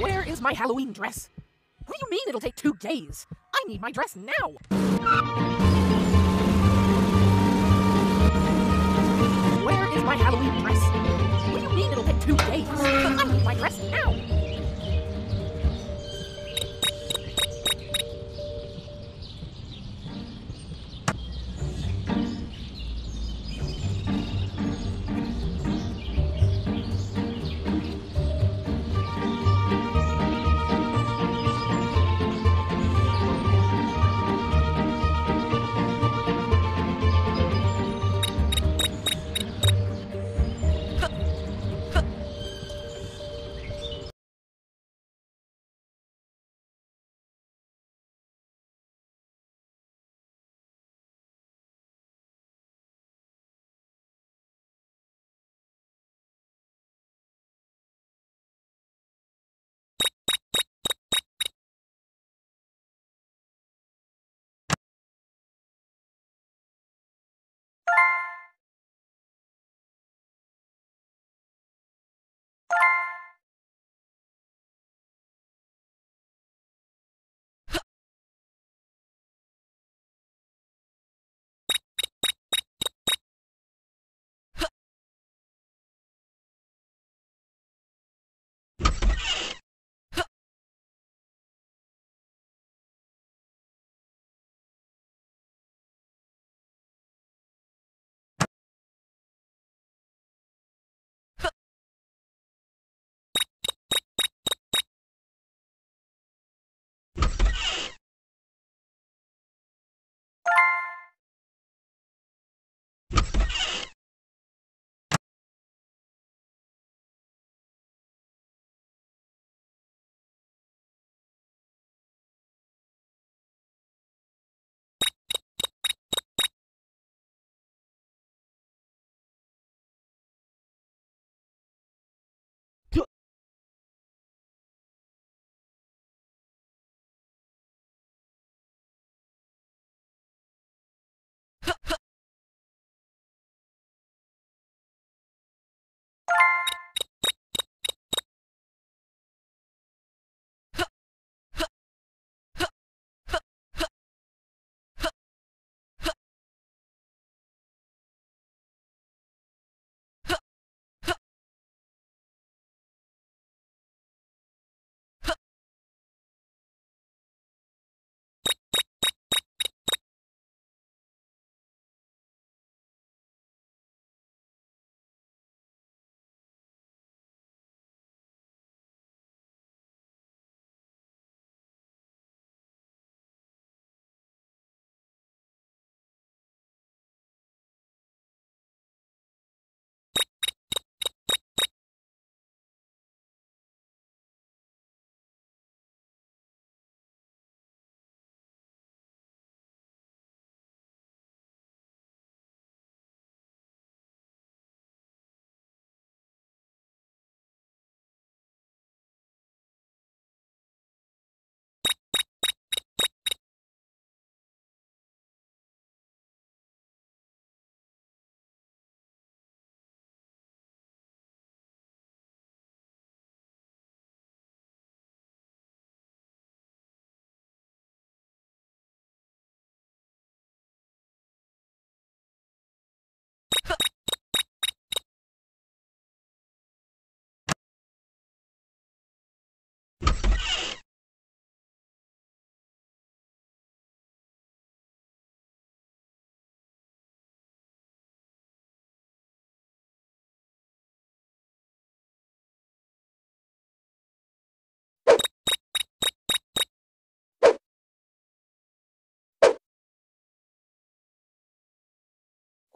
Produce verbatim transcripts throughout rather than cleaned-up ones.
Where is my Halloween dress? What do you mean it'll take two days? I need my dress now! Where is my Halloween dress? What do you mean it'll take two days? But I need my dress now!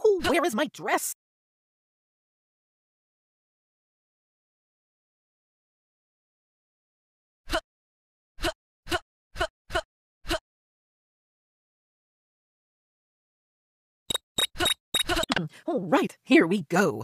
Oh, where is my dress? All right, here we go.